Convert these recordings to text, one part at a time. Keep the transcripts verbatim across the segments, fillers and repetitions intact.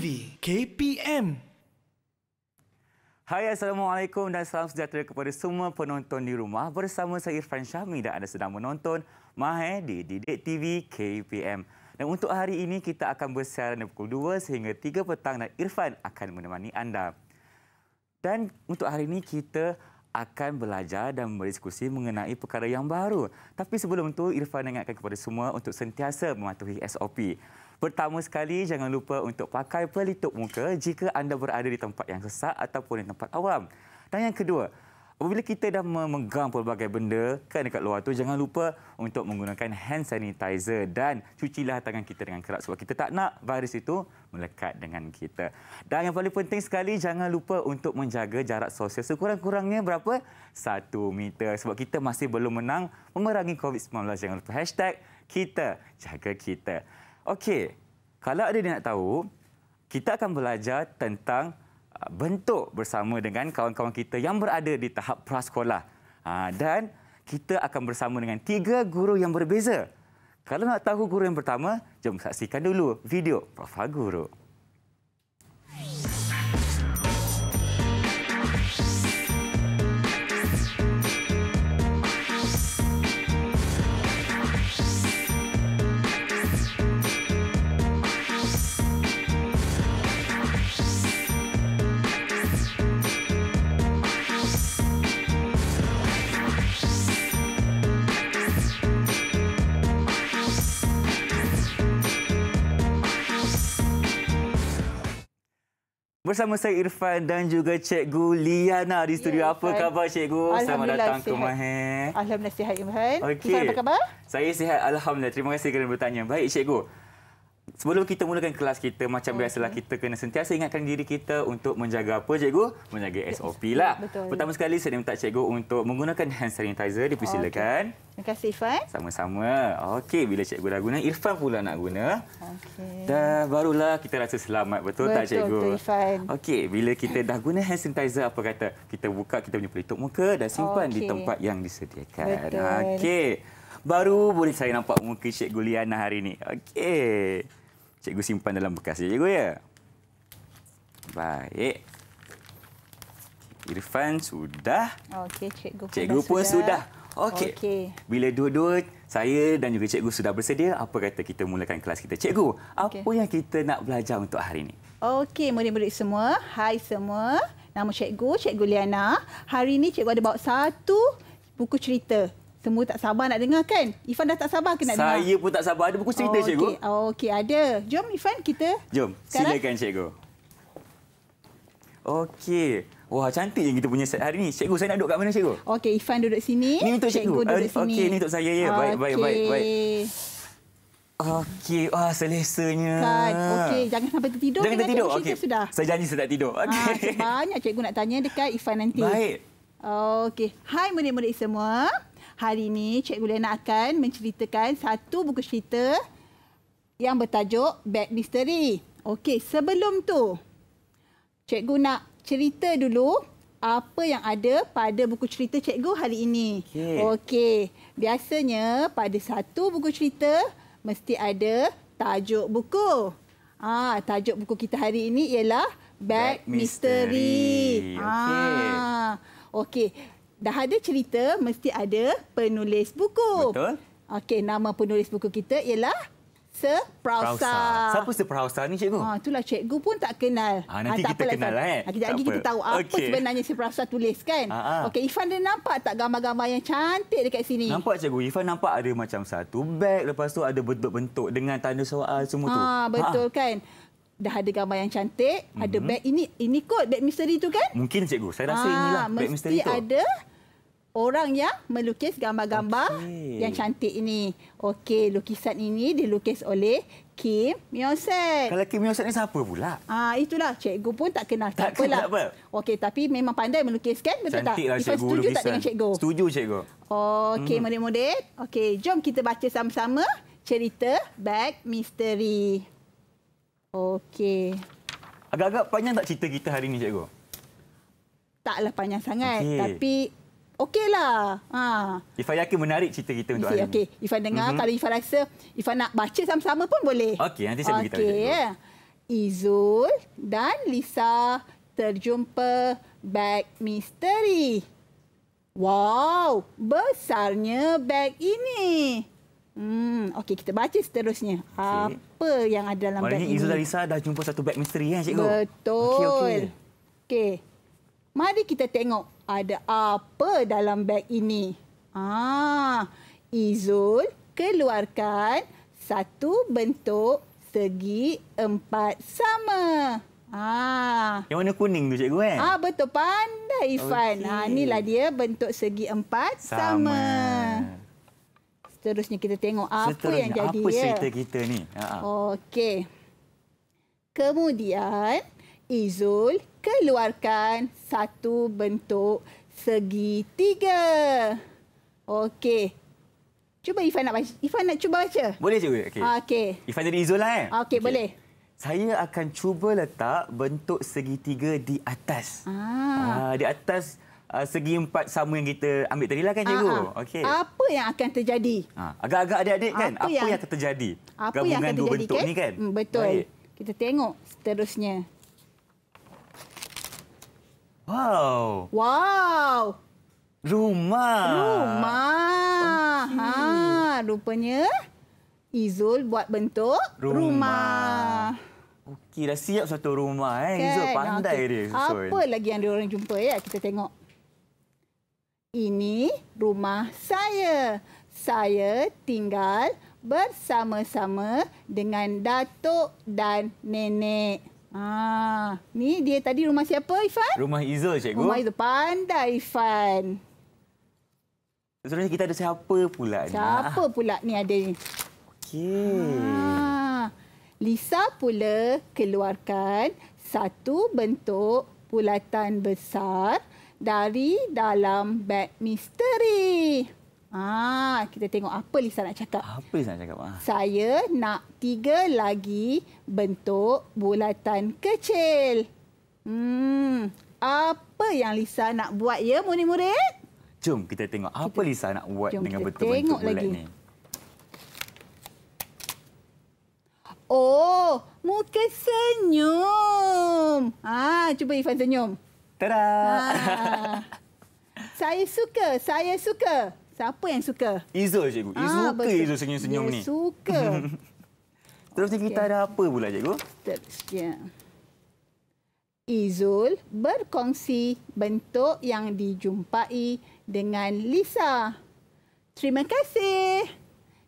T V K P M. Hai, Assalamualaikum dan salam sejahtera kepada semua penonton di rumah. Bersama saya Irfan Syahmi dan anda sedang menonton Mahir di Didik T V K P M. Dan untuk hari ini kita akan bersiaran dari pukul dua sehingga tiga petang dan Irfan akan menemani anda. Dan untuk hari ini kita akan belajar dan berdiskusi mengenai perkara yang baru. Tapi sebelum itu, Irfan ingatkan kepada semua untuk sentiasa mematuhi S O P. Pertama sekali, jangan lupa untuk pakai pelitup muka jika anda berada di tempat yang sesak ataupun di tempat awam. Dan yang kedua, apabila kita dah memegang pelbagai benda kan dekat luar tu, jangan lupa untuk menggunakan hand sanitizer dan cucilah tangan kita dengan kerap sebab kita tak nak virus itu melekat dengan kita. Dan yang paling penting sekali, jangan lupa untuk menjaga jarak sosial sekurang-kurangnya berapa? Satu meter. Sebab kita masih belum menang memerangi COVID sembilan belas. Jangan lupa hashtag kita jaga kita. Okey, kalau ada yang nak tahu, kita akan belajar tentang bentuk bersama dengan kawan-kawan kita yang berada di tahap prasekolah. Dan kita akan bersama dengan tiga guru yang berbeza. Kalau nak tahu guru yang pertama, jom saksikan dulu video Profil Guru. Bersama saya Irfan dan juga Cikgu Liana di studio. Ya, apa khabar Cikgu? Selamat datang sihat. ke Mahir. Alhamdulillah sihat Irfan. Okay. Apa khabar? Saya sihat Alhamdulillah. Terima kasih kerana bertanya. Baik Cikgu. Sebelum kita mulakan kelas kita, macam okay. biasalah kita kena sentiasa ingatkan diri kita untuk menjaga apa Cikgu? Menjaga S O P lah. Betul. Pertama sekali saya minta Cikgu untuk menggunakan hand sanitizer. Dipersilakan. Okay. Terima kasih Irfan. Sama-sama. Okey, bila Cikgu dah guna, Irfan pula nak guna. Okey. Dah barulah kita rasa selamat, betul, betul tak Cikgu? Betul, Irfan. Okey, bila kita dah guna hand sanitizer, apa kata? Kita buka kita punya pelitup muka dan simpan okay. di tempat yang disediakan. Okey. Baru boleh saya nampak muka Cikgu Liana hari ini. Okey. Cikgu simpan dalam bekas Cikgu ya. Baik. Irfan sudah. Okey, Cikgu pun Cikgu pun sudah. sudah. Okey. Okay. Bila dua-dua saya dan juga Cikgu sudah bersedia, apa kata kita mulakan kelas kita? Cikgu, okay. apa yang kita nak belajar untuk hari ini? Okey, murid-murid semua. Hai semua. Nama Cikgu, Cikgu Liana. Hari ini Cikgu ada bawa satu buku cerita. Semua tak sabar nak dengar kan? Irfan dah tak sabar ke nak dengar? Saya pun tak sabar. Ada buku cerita, oh, Cikgu? Okey, okay, ada. Jom, Irfan, kita... Jom, sekarang. Silakan, Cikgu. Okey. Wah, cantik yang kita punya set hari ni. Cikgu, saya nak duduk kat mana, Cikgu? Okey, Irfan duduk sini. Ini untuk Cikgu. Cikgu duduk sini. Okey, ini untuk saya. Ya. Baik, okay. baik, baik, baik. Okey. Wah, selesanya. Kan? Okey, jangan sampai tertidur. Jangan tertidur. Okey. Saya janji saya tak tidur. Okay. Ah, banyak Cikgu nak tanya dekat Irfan nanti. Baik. Okey. Hai, murid-murid semua. Hari ini, Cikgu Liana akan menceritakan satu buku cerita yang bertajuk Bag Misteri. Okey, sebelum tu, Cikgu nak cerita dulu apa yang ada pada buku cerita Cikgu hari ini. Okey, okay. biasanya pada satu buku cerita, mesti ada tajuk buku. Ah, tajuk buku kita hari ini ialah Bag Misteri. Misteri. Okay. Ah, Okey. Dah ada cerita, mesti ada penulis buku. Betul. Okey, nama penulis buku kita ialah Sir Prausa. Prausa. Siapa Sir Prausa ni, Cikgu? Ha, itulah Cikgu pun tak kenal. Ha, nanti ha, kita kenal, eh? Kejap lagi kita tahu okay. apa sebenarnya Sir Prausa tulis, kan? Ha, ha. Okey, Irfan dia nampak tak gambar-gambar yang cantik dekat sini? Nampak, Cikgu. Irfan nampak ada macam satu beg, lepas tu ada bentuk-bentuk dengan tanda soal semua ha, tu. Betul, ha. kan? Dah ada gambar yang cantik, mm-hmm. ada beg ini. Ini kot beg misteri tu kan? Mungkin Cikgu, saya rasa ha, inilah beg misteri tu. Mesti ada orang yang melukis gambar-gambar okay. yang cantik ini. Okey, lukisan ini dilukis oleh Kim Myoset. Kalau Kim Myoset ni siapa pula? Ah, itulah Cikgu pun tak kenal. Tak, tak kenal apa. Okey, tapi memang pandai melukis kan? Betul cantik tak? Cantiklah Cikgu setuju lukisan. tak dengan Cikgu? Setuju Cikgu. Okey, hmm. murid-murid. Okey, jom kita baca sama-sama cerita Bag Misteri. Okey. Agak-agak panjang tak cerita kita hari ni, Cikgu? Taklah panjang sangat. Okay. Tapi okeylah. Ha. Ifan yakin menarik cerita kita untuk okay, hari okay. ini. Ifan dengar. Mm-hmm. Kalau Ifan rasa Ifan nak baca sama-sama pun boleh. Okey, nanti saya okay. beritahu. Okey. Izul dan Lisa terjumpa beg misteri. Wow, besarnya beg ini. Hmm, okey, kita baca seterusnya. Cik. Apa yang ada dalam beg ini? Maknanya Izul dan Lisa dah jumpa satu beg misteri, ya, cikgu? Betul. Okey, okay. okay. Mari kita tengok ada apa dalam beg ini. Ah, Izul keluarkan satu bentuk segi empat sama. Ah. Yang warna kuning tu, cikgu, eh? Ah, betul. Pandai, Irfan. Okay. Ah, inilah dia bentuk segi empat sama. sama. Seterusnya kita tengok apa Seterusnya, yang jadi. Apa cerita ya? kita ni? Okey. Kemudian, Izul keluarkan satu bentuk segi tiga. Okey. Cuba Irfan nak baca. Irfan nak cuba baca? Boleh, cikgu? Okey. Okay. Irfan jadi Izul lah, eh? Okey, okay. boleh. Saya akan cuba letak bentuk segitiga di atas. Ah. Ah, di atas uh, segi empat sama yang kita ambil tadi lah, kan, cikgu? Ah, okay. Apa yang akan terjadi? Agak-agak ah, adik-adik, kan? Apa yang, apa yang akan terjadi? Apa Gabungan yang akan terjadi, dua bentuk kan? ni, kan? Hmm, betul. Baik. Kita tengok seterusnya. Wow. Wow. Rumah. Rumah. Okay. Ha, rupanya Izul buat bentuk rumah. rumah. Okey, dah siap satu rumah, eh. Kan? Izul pandai okay. dia. Susun. Apa lagi yang diorang jumpa, ya? Kita tengok. Ini rumah saya. Saya tinggal bersama-sama dengan datuk dan nenek. Ah, ni dia tadi rumah siapa, Irfan? Rumah Izul, cikgu. Rumah Izul. Pandai, Irfan. Sebenarnya kita ada siapa pula ni? Siapa pula ni ada ni? Okey. Ah, Lisa pula keluarkan satu bentuk bulatan besar dari dalam beg misteri. Ah, kita tengok apa Lisa nak cakap. Apa Lisa nak cakap? Ah. Saya nak tiga lagi bentuk bulatan kecil. Hmm, apa yang Lisa nak buat, ya, murid-murid? Jom kita tengok apa kita, Lisa nak buat dengan bentuk-bentuk bulat ni. Oh, muka senyum. Ah, cuba Irfan senyum. Tada. Ah. Saya suka, saya suka. Siapa yang suka? Izul, cikgu. Izul ah, suka Izul senyum-senyum ni. suka. Terusnya okay. kita ada apa pula, cikgu? Terusnya. Izul berkongsi bentuk yang dijumpai dengan Lisa. Terima kasih.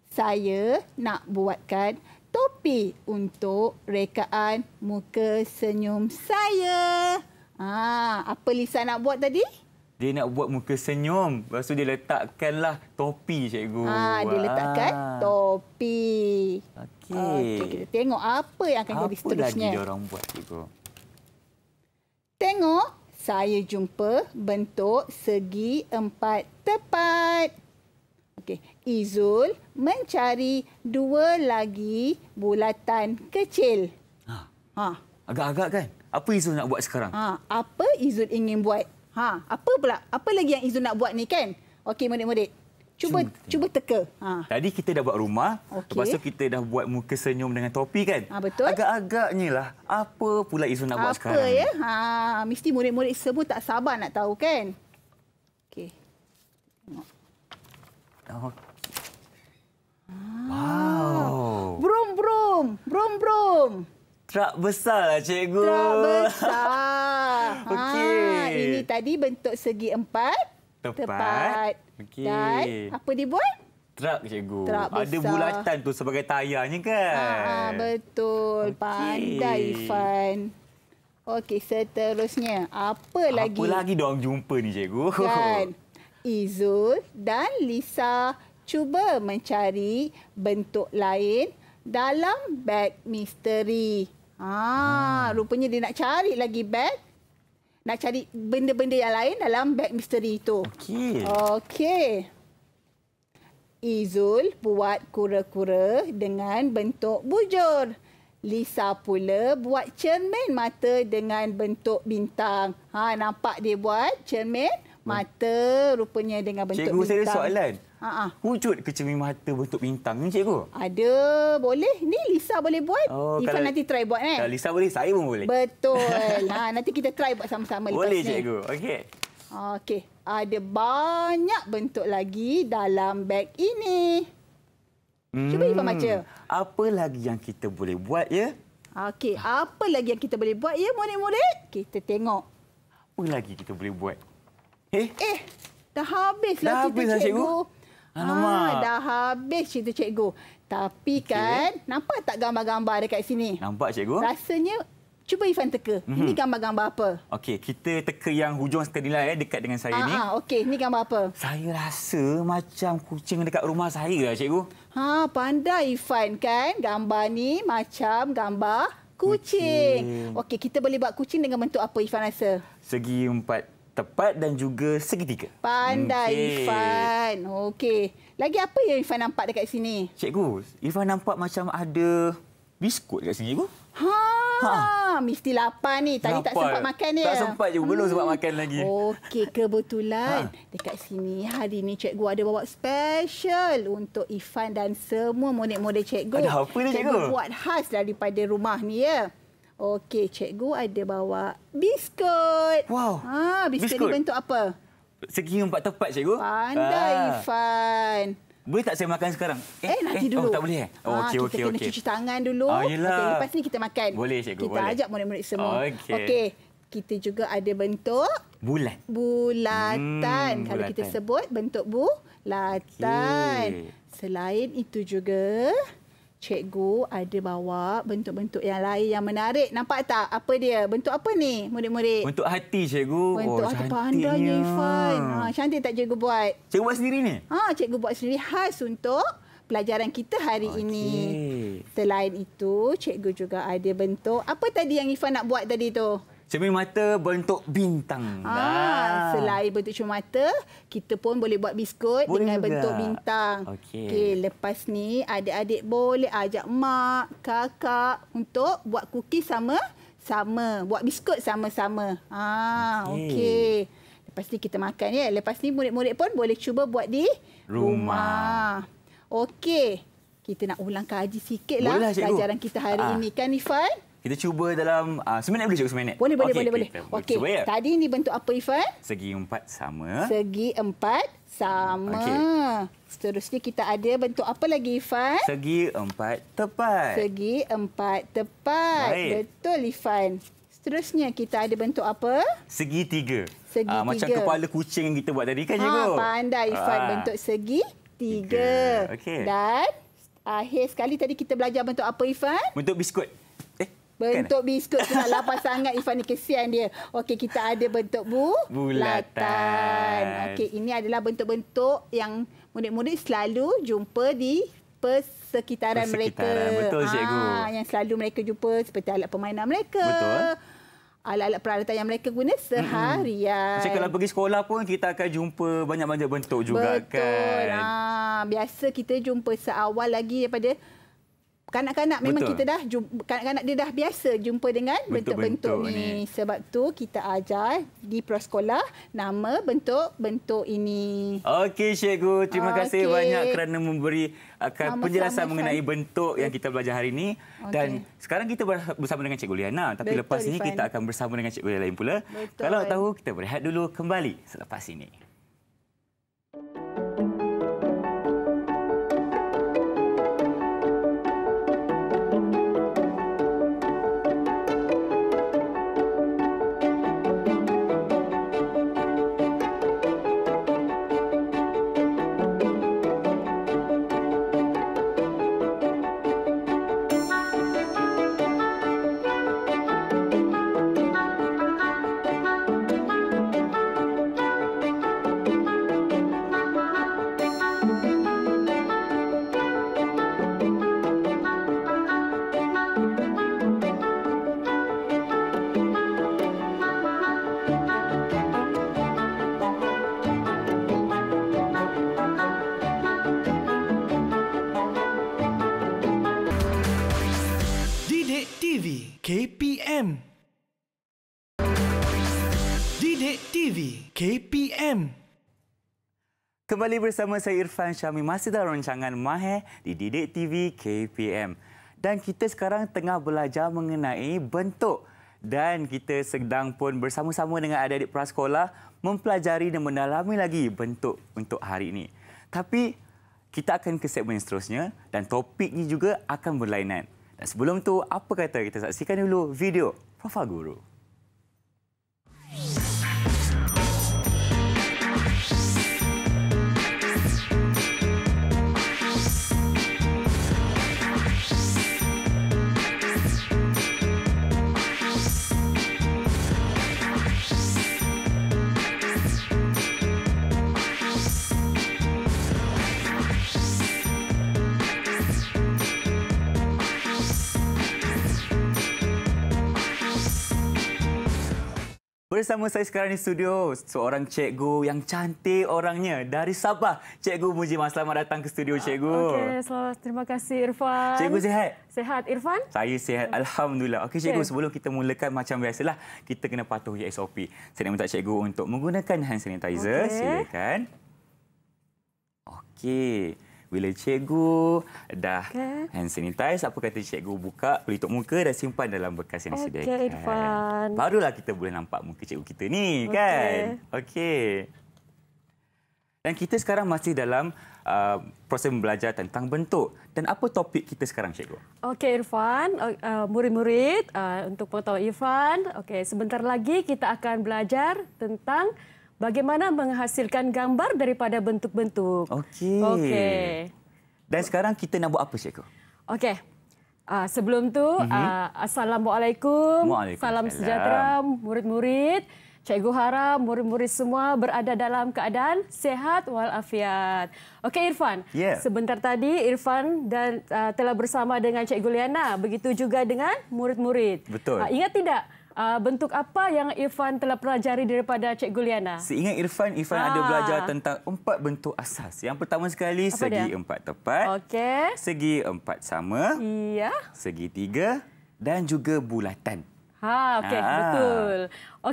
Saya nak buatkan topi untuk rekaan muka senyum saya. Ah, apa Lisa nak buat tadi? Dia nak buat muka senyum. Lepas tu dia letakkanlah topi, cikgu. Ah, dia letakkan ah. topi. Okey. Okay, kita tengok apa yang akan apa jadi seterusnya. Apa lagi diorang buat, cikgu? Tengok, saya jumpa bentuk segi empat tepat. Okey, Izul mencari dua lagi bulatan kecil. Ha. Ha. Agak-agak, kan? Apa Izul nak buat sekarang? Ha, apa Izul ingin buat? Ha, apa pula? Apa lagi yang Izul nak buat ni, kan? Okey, murid-murid. Cuba cuba teka. Ha. Tadi kita dah buat rumah, okay. lepas tu kita dah buat muka senyum dengan topi, kan? Ha, betul. Agak-agaknya lah, apa pula Izul nak apa buat sekarang? Apa ya? Ha, mesti murid-murid semua tak sabar nak tahu, kan? Okey. Tengok. Oh. Wow. Brum-brum, brum-brum. Trak besar lah, cikgu. Trak besar. Okey. Ha, ini tadi bentuk segi empat. Tepat. Tepat. Okay. Dan apa dia buat? Truk, cikgu. Truk besar. Ada bulatan tu sebagai tayarnya, kan? Ah, betul. Okay. Pandai, Irfan. Okey, seterusnya. Apa lagi? Apa lagi diorang jumpa ni, cikgu? Kan? Izul dan Lisa cuba mencari bentuk lain dalam beg misteri. Ah, hmm. Rupanya dia nak cari lagi beg. Nak cari benda-benda yang lain dalam beg misteri itu. Okey. Okey. Izul buat kura-kura dengan bentuk bujur. Lisa pula buat cermin mata dengan bentuk bintang. Ha, nampak dia buat cermin mata rupanya dengan bentuk cikgu, bintang. Cikgu, saya ada soalan. Ha-ha. Wujud ke cermin mata bentuk bintang ni, cikgu? Ada, boleh. Ni Lisa boleh buat. Oh, Ifan nanti try buat, kan? Kalau Lisa boleh, saya pun boleh. Betul. Ha, nanti kita try buat sama-sama lepas ni. Boleh, cikgu. Okey. Okey. Ada banyak bentuk lagi dalam beg ini. Hmm. Cuba Ifan baca. Apa lagi yang kita boleh buat, ya? Okey, apa lagi yang kita boleh buat, ya, murid-murid? Kita tengok. Apa lagi kita boleh buat? Eh? Eh, dah habislah cerita habis lah, cikgu. cikgu. Alamak. Ha, dah habis cerita cikgu. Tapi okay. kan, nampak tak gambar-gambar dekat sini? Nampak, cikgu. Rasanya, cuba Ifan teka. Mm-hmm. Ini gambar-gambar apa? Okey, kita teka yang hujung sekali lah, ya, dekat dengan saya Aa, ni. Okey, ini gambar apa? Saya rasa macam kucing dekat rumah saya lah, cikgu. Ha, pandai Ifan, kan? Gambar ni macam gambar kucing. kucing. Okey, kita boleh buat kucing dengan bentuk apa, Ifan rasa? Segi empat. Tepat dan juga segitiga. Pandai, okay. Ifan. Okey. Lagi apa yang Ifan nampak dekat sini? Cikgu, Ifan nampak macam ada biskut dekat sini, cikgu. Ha, ha. Mesti lapar ni. Tadi lapar. tak sempat makan ni. Tak sempat, cikgu. Belum hmm. sempat makan lagi. Okey, kebetulan ha. dekat sini hari ni cikgu ada bawa special untuk Ifan dan semua murid-murid cikgu. Ada apa ni, cikgu? Cikgu buat khas daripada rumah ni, ya. Okey, cikgu ada bawa biskut. Wow. Ha, biskut, biskut. Ni bentuk apa? Segi empat tepat, cikgu. Pandai, ah. Ifan. Boleh tak saya makan sekarang? Eh, eh nanti eh. dulu. Oh, tak boleh, eh? Oh, okey, okey, okey. Kita kena okay. cuci tangan dulu. Oh, okay, lepas ni kita makan. Boleh, cikgu. Kita boleh. ajak murid-murid semua. Okey. Okay. Kita juga ada bentuk... bulat. Bulatan. Hmm, Kalau bulatan. kita sebut, bentuk bulatan. Okay. Selain itu juga... cikgu ada bawa bentuk-bentuk yang lain yang menarik. Nampak tak? Apa dia? Bentuk apa ni, murid-murid? Bentuk hati, cikgu. Bentuk oh, hati pandainya, Ifan. Ha, cantik tak cikgu buat? Cikgu buat sendiri ni? Ha, cikgu buat sendiri khas untuk pelajaran kita hari okay. ini. Selain itu, cikgu juga ada bentuk. Apa tadi yang Ifan nak buat tadi tu? Cermin mata bentuk bintang. Ha, ah. Selain bentuk cermin mata, kita pun boleh buat biskut boleh dengan juga. bentuk bintang. Okey. Okay, lepas ni adik-adik boleh ajak mak, kakak untuk buat kuki sama-sama, buat biskut sama-sama. Ha, okey. Okay. Lepas ni kita makan, ya. Lepas ni murid-murid pun boleh cuba buat di rumah. rumah. Okey. Kita nak ulang kaji sikitlah pelajaran kita hari ah. ini, kan, Ifan? Kita cuba dalam uh, seminit boleh cikgu seminit? Boleh, boleh, okay, boleh. Okay. boleh. Okey, ya? Tadi ni bentuk apa, Ifan? Segi empat sama. Segi empat sama. Okay. Seterusnya kita ada bentuk apa lagi, Ifan? Segi empat tepat. Segi empat tepat. Baik. Betul, Ifan. Seterusnya kita ada bentuk apa? Segi tiga. Segi uh, tiga. Macam kepala kucing yang kita buat tadi, kan, cikgu? Ha, pandai, Ifan. Ha. Bentuk segi tiga. tiga. Okay. Dan akhir sekali tadi kita belajar bentuk apa, Ifan? Bentuk biskut. Bentuk biskut. Kena lapar sangat Ifan ni, kesian dia. Okey, kita ada bentuk bu... bulatan. Okey, ini adalah bentuk-bentuk yang murid-murid selalu jumpa di persekitaran, persekitaran. mereka. Betul, cikgu. Ha, yang selalu mereka jumpa seperti alat permainan mereka. Betul. Alat-alat peralatan yang mereka guna seharian. Macam kalau pergi sekolah pun kita akan jumpa banyak-banyak bentuk juga, Betul. kan? Betul. Ha, biasa kita jumpa seawal lagi daripada... kanak-kanak memang Betul. kita dah kanak-kanak dia dah biasa jumpa dengan bentuk-bentuk ni. ni. Sebab tu kita ajar di prasekolah nama bentuk-bentuk ini. Okey, cikgu, terima okay. kasih banyak kerana memberi akan sama penjelasan sama mengenai sama. bentuk yang kita belajar hari ini. Okay. Dan sekarang kita bersama dengan Cikgu Liana, tapi Betul, lepas ini Ifan. kita akan bersama dengan cikgu lain pula. Betul. Kalau tahu, kita berehat dulu, kembali selepas ini. Kembali bersama saya Irfan Syahmi masih dalam rancangan Mahir di Didik T V K P M. Dan kita sekarang tengah belajar mengenai bentuk. Dan kita sedang pun bersama-sama dengan adik-adik prasekolah mempelajari dan mendalami lagi bentuk untuk hari ini. Tapi kita akan ke segmen seterusnya dan topiknya juga akan berlainan. Dan sebelum tu, apa kata kita saksikan dulu video Profil Guru. Bersama saya sekarang di studio, seorang cikgu yang cantik orangnya dari Sabah, Cikgu Mujimah. Selamat datang ke studio, Cikgu. Okey, selamat. Terima kasih, Irfan. Cikgu sihat? Sihat, Irfan? Saya sihat, alhamdulillah. Okey, Cikgu, okay. Sebelum kita mulakan macam biasalah, kita kena patuhi S O P. Saya nak minta Cikgu untuk menggunakan hand sanitizer. Okay. Silakan. Okey. Bila cikgu dah okay. hand sanitize, apa kata cikgu buka pelitup muka dan simpan dalam bekas yang disediakan. Okey, Irfan. Barulah kita boleh nampak muka cikgu kita ni, okay. kan? Okey. Dan kita sekarang masih dalam uh, proses belajar tentang bentuk. Dan apa topik kita sekarang, cikgu? Okey, Irfan. Uh, murid-murid, uh, untuk pengetahuan Irfan, okay, sebentar lagi kita akan belajar tentang bagaimana menghasilkan gambar daripada bentuk-bentuk. Okey. Okey. Dan sekarang kita nak buat apa, Cikgu? Okey. Uh, sebelum tu, mm-hmm. uh, Assalamualaikum. Salam sejahtera, murid-murid. Cikgu harap murid-murid semua berada dalam keadaan sehat walafiat. Okey, Irfan. Yeah. Sebentar tadi, Irfan dan uh, telah bersama dengan Cikgu Liana. Begitu juga dengan murid-murid. Betul. Uh, ingat tidak? Bentuk apa yang Irfan telah pelajari daripada Cikgu Liana? Seingat Irfan, Irfan ha. ada belajar tentang empat bentuk asas. Yang pertama sekali, apa segi dia? Empat tepat, okay. segi empat sama, ya. segi tiga dan juga bulatan. Ha, okay, ha. Betul.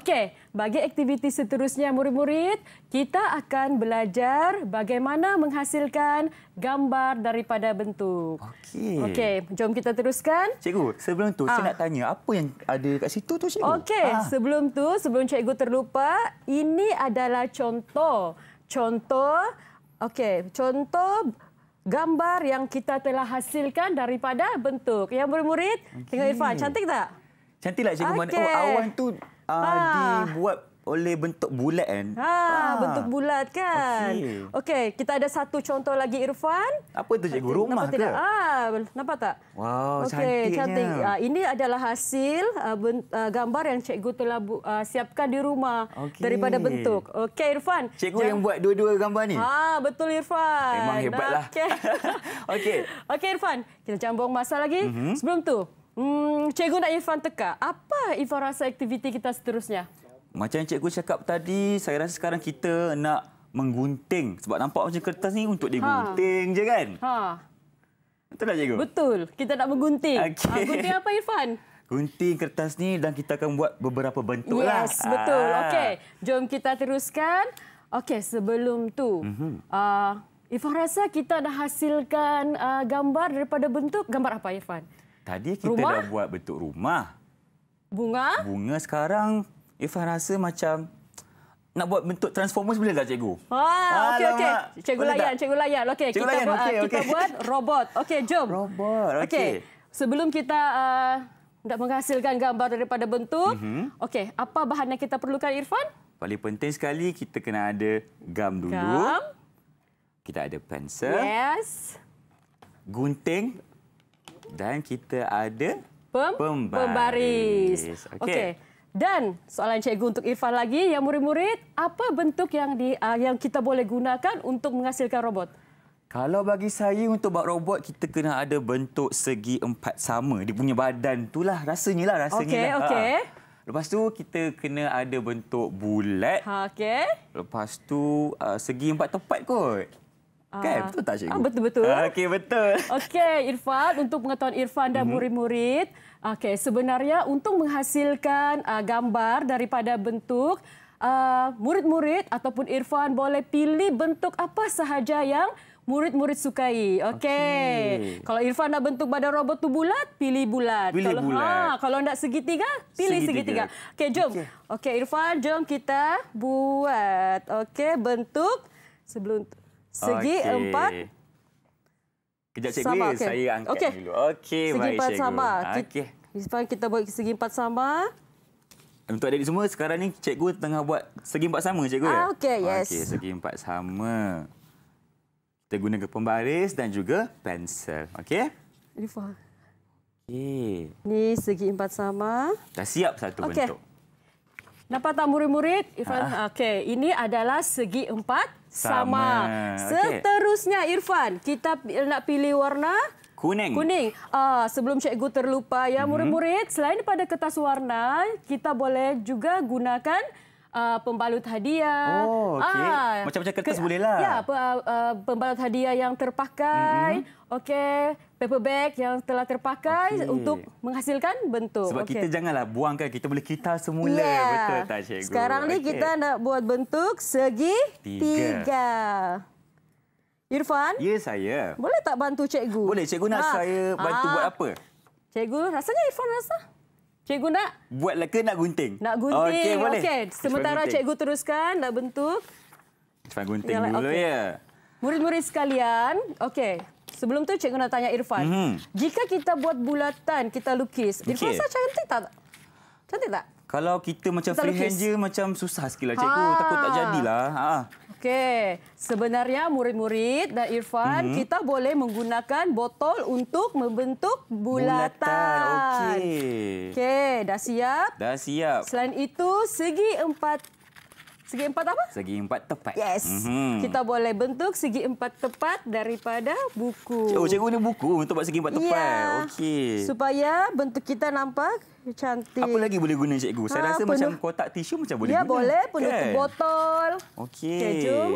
Okey, bagi aktiviti seterusnya murid-murid, kita akan belajar bagaimana menghasilkan gambar daripada bentuk. Okey. Okey, jom kita teruskan. Cikgu, sebelum tu ha. saya nak tanya apa yang ada kat situ tu, Cikgu? Okey, ha. sebelum tu, sebelum cikgu terlupa, ini adalah contoh. Contoh, okey, contoh gambar yang kita telah hasilkan daripada bentuk. Ya, murid-murid, okay. tengok Irfan, cantik tak? Cantiklah, Cikgu. Okay. Oh, awan tu uh, ha. dibuat oleh bentuk bulat kan? Ha, ha. bentuk bulat kan? Okey, okay, kita ada satu contoh lagi, Irfan. Apa tu, Cikgu? Rumah nampak ke? Tidak? Ah, nampak tak? Wow, okay, cantiknya. Cantik. Uh, ini adalah hasil uh, ben, uh, gambar yang Cikgu telah uh, siapkan di rumah okay. daripada bentuk. Okey, Irfan. Cikgu yang buat dua-dua gambar ni? Ha, betul, Irfan. Memang hebatlah. Okey. Okey, okay, Irfan. Kita jambung masa lagi. Mm-hmm. Sebelum tu, Hmm, cikgu nak Irfan teka, apa Irfan rasa aktiviti kita seterusnya? Macam yang cikgu cakap tadi, saya rasa sekarang kita nak menggunting. Sebab nampak macam kertas ni untuk digunting ha. je kan? Ha. Betul tak, cikgu? Betul. Kita nak menggunting. Okay. Ha, gunting apa, Irfan? Gunting kertas ni dan kita akan buat beberapa bentuk. Yes, lah. betul. Ha. Okey, jom kita teruskan. Okey, sebelum tu... Mm-hmm. uh, Irfan rasa kita dah hasilkan uh, gambar daripada bentuk. Gambar apa, Irfan? Tadi kita rumah? dah buat bentuk rumah. Bunga? Bunga sekarang, Irfan rasa macam nak buat bentuk Transformers boleh tak, Cikgu? Ah, okey, okey. Cikgu layan, Cikgu layan. Okey, kita, layan. Buat, okay, kita okay. buat robot. Okey, jom. Robot, okey. Okay. Sebelum kita uh, nak menghasilkan gambar daripada bentuk, mm-hmm. okey, apa bahan yang kita perlukan, Irfan? Paling penting sekali, kita kena ada gam dulu. Gam. Kita ada pensel. Yes. Gunting. Dan kita ada Pem pembaris. Pembaris. Okey. Okay. Dan soalan cikgu untuk Irfan lagi, yang murid-murid, apa bentuk yang di uh, yang kita boleh gunakan untuk menghasilkan robot? Kalau bagi saya untuk buat robot, kita kena ada bentuk segi empat sama. Dia punya badan itulah rasanya lah rasanya. Okey, okey. Lepas tu kita kena ada bentuk bulat. Ha, okey. Lepas tu uh, segi empat tepat kot. Kan? Betul tak, Cikgu? Ah, betul-betul. Okey, betul. Okey, Irfan. Untuk pengetahuan Irfan dan murid-murid, mm-hmm. okey, sebenarnya untuk menghasilkan uh, gambar daripada bentuk, murid-murid uh, ataupun Irfan boleh pilih bentuk apa sahaja yang murid-murid sukai. Okey. Okay. Kalau Irfan nak bentuk badan robot tu bulat, pilih bulat. Pilih kalau, bulat. Ha, kalau nak segitiga, pilih segitiga. segitiga. Okey, jom. Okey, okay, Irfan, jom kita buat. Okey, bentuk sebelum segi okay. empat. Kejap cikgu, sama, okay. saya angkat okay. dulu. Okey, baik cikgu. Segi empat sama. Okey. Irfan, kita buat segi empat sama. Untuk adik-adik semua, sekarang ni cikgu tengah buat segi empat sama, cikgu ah, ya? Okey, yes. Okey, segi empat sama. Kita gunakan pembaris dan juga pensel. Okey? Irfan. Okey. Ni segi empat sama. Dah siap satu okay. bentuk. Nampak tak murid-murid? Irfan. Ah. Okey, ini adalah segi empat sama. sama. Seterusnya, Irfan, kita nak pilih warna kuning. Kuning. Ah, sebelum cikgu terlupa, ya murid-murid, hmm. selain daripada kertas warna, kita boleh juga gunakan Uh, pembalut hadiah. Oh, okay. ah, macam-macam kertas ke, bolehlah. Ya, pe, uh, pembalut hadiah yang terpakai. Mm-hmm. Okey, paper bag yang telah terpakai okay. untuk menghasilkan bentuk. Sebab okay. kita janganlah buangkan, kita boleh kita semula. Yeah. Betul tak cikgu? Sekarang okay. ni kita nak buat bentuk segi tiga. tiga. Irfan? Ya, saya. Boleh tak bantu cikgu? Boleh, cikgu nak ha. saya bantu ha. buat apa? Cikgu, rasanya Irfan rasa Cikgu nak? Buatlah ke nak gunting? Nak gunting. Okey, boleh. Okay. Sementara cikgu teruskan, nak bentuk. Irfan gunting Yalah, dulu okay. ya. Murid-murid sekalian, okey. Sebelum tu cikgu nak tanya Irfan. Mm-hmm. Jika kita buat bulatan, kita lukis. Okay. Irfan rasa cantik tak? Cantik tak? Kalau kita macam kita freehand lukis. je, macam susah sikitlah cikgu. Ha. Takut tak jadilah. Ha. Okey, sebenarnya murid-murid dan Irfan, mm-hmm. kita boleh menggunakan botol untuk membentuk bulatan. bulatan. Okey. Okey, dah siap? Dah siap. Selain itu, segi empat. Segi empat apa? Segi empat tepat. Yes. Mm-hmm. Kita boleh bentuk segi empat tepat daripada buku. Oh, cikgu guna buku untuk buat segi empat tepat. Yeah. Okey. Supaya bentuk kita nampak cantik. Apa lagi boleh guna cikgu? Saya ha, rasa penuh. macam kotak tisu macam boleh ya, guna. Ya, boleh. Penutup kan? botol. Okey. Okay, jom.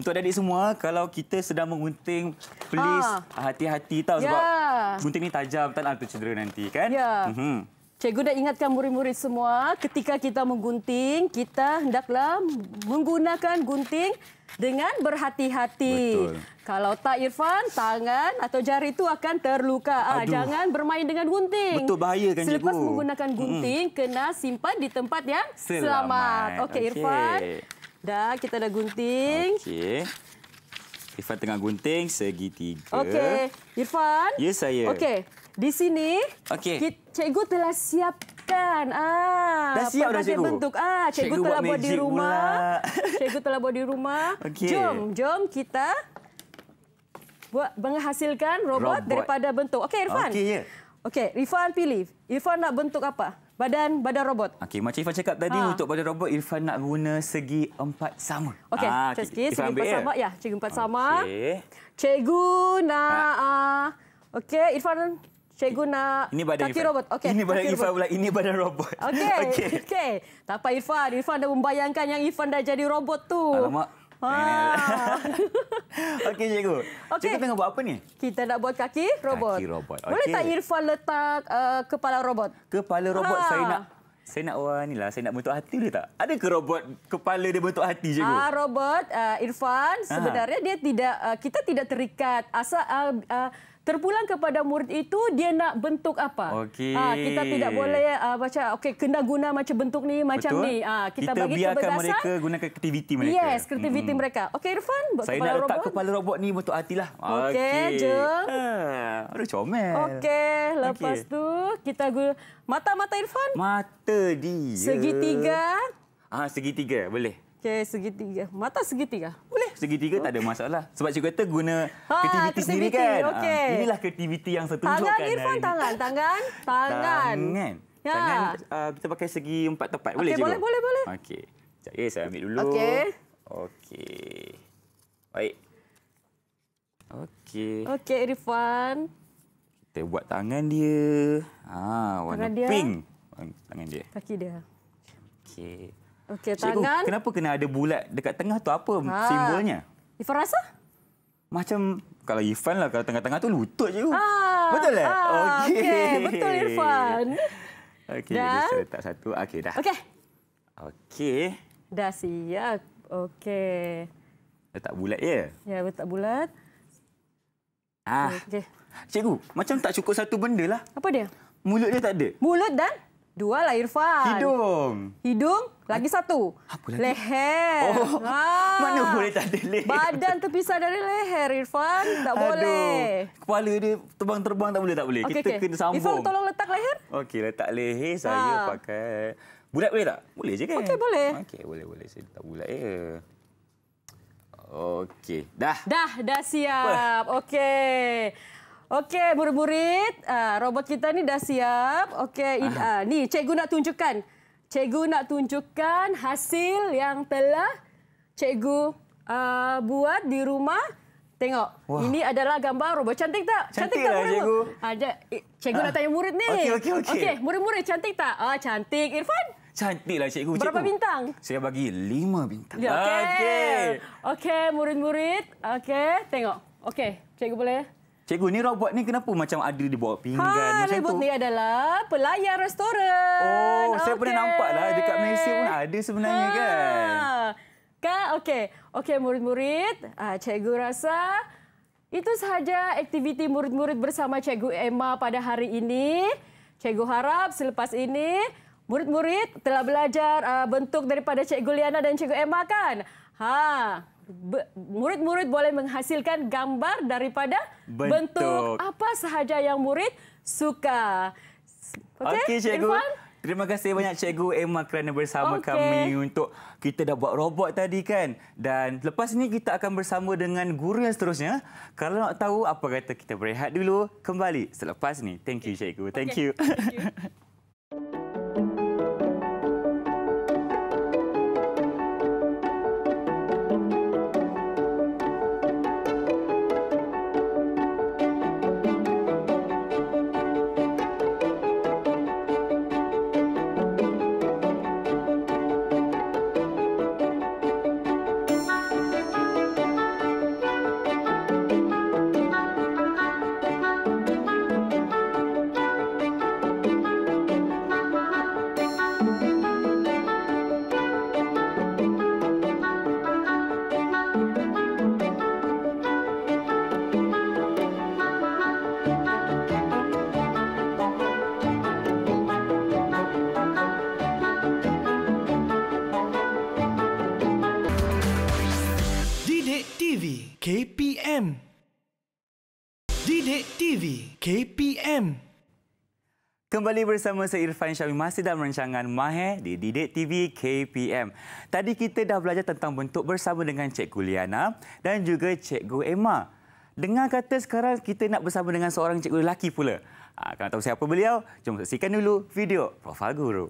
Untuk adik-adik semua, kalau kita sedang menggunting, please hati-hati ha. tau. Sebab ya. gunting ni tajam, tak nak cedera nanti kan? Ya. Uh-huh. Cikgu nak ingatkan murid-murid semua, ketika kita menggunting, kita hendaklah menggunakan gunting dengan berhati-hati. Betul. Kalau tak, Irfan, tangan atau jari itu akan terluka. Aduh. Jangan bermain dengan gunting. Betul, bahaya kan, Cikgu? Selepas menggunakan gunting, mm-hmm. kena simpan di tempat yang selamat. selamat. Okey, okay. Irfan. Dah, kita dah gunting. Okey. Irfan tengah gunting segitiga. Okey, Irfan. Ya, saya. Okey. Di sini, okay. cikgu telah siapkan. Ah, dah siap dah, cikgu? Bentuk. Ah, cikgu, cikgu telah buat, buat di rumah. Cikgu telah buat di rumah. Okay. Jom, jom kita buat menghasilkan robot, robot. daripada bentuk. Okey, Irfan. Okey, ya. Okey, Irfan pilih. Irfan nak bentuk apa? Badan badan robot. Okey, macam Irfan cakap tadi, ha. untuk badan robot, Irfan nak guna segi empat sama. Okey, ah, segi empat sama. Ya, cikgu empat okay. sama. Cikgu nak... Ha. Uh, Okey, Irfan... Cikgu nak ini badan kaki Irfan. robot. Okay. Ini badan kaki Irfan pula. Ini badan robot. Okey. Okey. Okay. Tak apa Irfan. Irfan dah membayangkan yang Irfan dah jadi robot tu. Alamak. Ha. Okey cikgu. Okay. Cikgu tengah buat apa ni? Kita nak buat kaki robot. Kaki robot. Okay. Boleh tak Irfan letak uh, kepala robot? Kepala robot ha. saya nak saya nak wah ni lah, saya nak bentuk hati boleh tak? Ada ke robot kepala dia bentuk hati cikgu? Ah robot uh, Irfan sebenarnya Aha. dia tidak uh, kita tidak terikat asal uh, uh, terpulang kepada murid itu, dia nak bentuk apa. Okay. Ha, kita tidak boleh uh, baca, okay, kena guna macam bentuk ni, macam Betul. ni. Ha, kita, kita bagi biarkan mereka gunakan kreativiti mereka. Yes, kreativiti mm. mereka. Okey, Irfan, buat Saya kepala robot. Saya nak letak kepala robot ni bentuk hatilah. Okey, okay, jom. Ha, aduh, comel. Okey, lepas okay. tu kita guna mata-mata Irfan. Mata dia. Segitiga. Ah, ha, segitiga, boleh. Okey, segitiga. Mata segitiga. Segitiga tak ada masalah. Sebab cikgu kata guna kreativiti sendiri kan. Okay. Ha, inilah kreativiti yang saya tunjukkan. Tangan Irfan, tangan, tangan, tangan. Tangan. Ya. Tangan uh, kita pakai segi empat tepat. Boleh okay, cikgu? Boleh, boleh, boleh. Okey. Sekejap, ya, saya ambil dulu. Okey. Okey. Baik. Okey. Okey, Irfan. Kita buat tangan dia. Ha, warna tangan pink. Dia. Tangan dia. Kaki dia. Okey. Okey, tangan. Kenapa kena ada bulat dekat tengah tu? Apa ha. simbolnya? Irfan rasa? Macam kalau Irfan lah, kalau tengah-tengah tu lutut cikgu. Ha. Betul lah? Ha. Okey. Okay. Betul Irfan. Okey, kita letak satu. Okey dah. Okey. Okey. Dah siap. Okey. Letak bulat ya? Ya, letak bulat. Ah. Okay. Cikgu, macam tak cukup satu benda lah. Apa dia? Mulut dia tak ada. Mulut dan dua lah, Irfan. Hidung. Hidung, lagi satu. Apa lagi? Leher. Oh, ah. Mana boleh tak ada leher? Badan terpisah dari leher, Irfan. Tak Aduh. Boleh. Kepala dia terbang-terbang tak boleh, tak boleh. Okay, Kita okay. kena sambung. Irfan, tolong letak leher. Okey, letak leher saya ah. pakai. Bulat boleh tak? Boleh je kan? Okey, boleh. Okey, boleh, boleh. Saya letak bulat ya. Okey, dah. Dah, dah siap. Okey. Okey, murid-murid, uh, robot kita ni dah siap. Okey, uh, ni cikgu nak tunjukkan. Cikgu nak tunjukkan hasil yang telah cikgu uh, buat di rumah. Tengok. Wow. Ini adalah gambar robot. Cantik tak? Cantik, cantik tak murid? Cikgu, uh, cikgu uh. nak tanya murid ni. Okey, okey, okey. Okey, murid-murid cantik tak? Ah, cantik. Irfan? Cantiklah cikgu. Berapa cikgu. bintang? Saya bagi lima bintang. Ya, okey. Okey, okay, murid-murid. Okey, tengok. Okey, cikgu boleh. Cikgu, ni robot ni kenapa macam ada di bawah pinggan ha, macam tu? Robot ni adalah pelayar restoran. Oh, okay. Saya pernah nampaklah dekat Malaysia pun ada sebenarnya ha. kan. Kak, okey. Okey, murid-murid, ah, cikgu rasa itu sahaja aktiviti murid-murid bersama Cikgu Emma pada hari ini. Cikgu harap selepas ini murid-murid telah belajar uh, bentuk daripada Cikgu Liana dan Cikgu Emma kan? Ha, murid-murid boleh menghasilkan gambar daripada bentuk, bentuk apa sahaja yang murid suka. Okey, okay, cikgu. Irfan? Terima kasih banyak Cikgu Emma kerana bersama okay. kami untuk kita dah buat robot tadi kan. Dan lepas ini kita akan bersama dengan guru yang seterusnya. Kalau nak tahu apa kata kita berehat dulu, kembali selepas ni. Thank you cikgu. Thank okay. you. Thank you. Kembali bersama saya Irfan Syahmi masih dalam rancangan Mahir di Didik T V K P M. Tadi kita dah belajar tentang bentuk bersama dengan Cikgu Liana dan juga Cikgu Emma. Dengar kata sekarang kita nak bersama dengan seorang cikgu lelaki pula. Ha, kalau tahu siapa beliau, jom saksikan dulu video Profil Guru.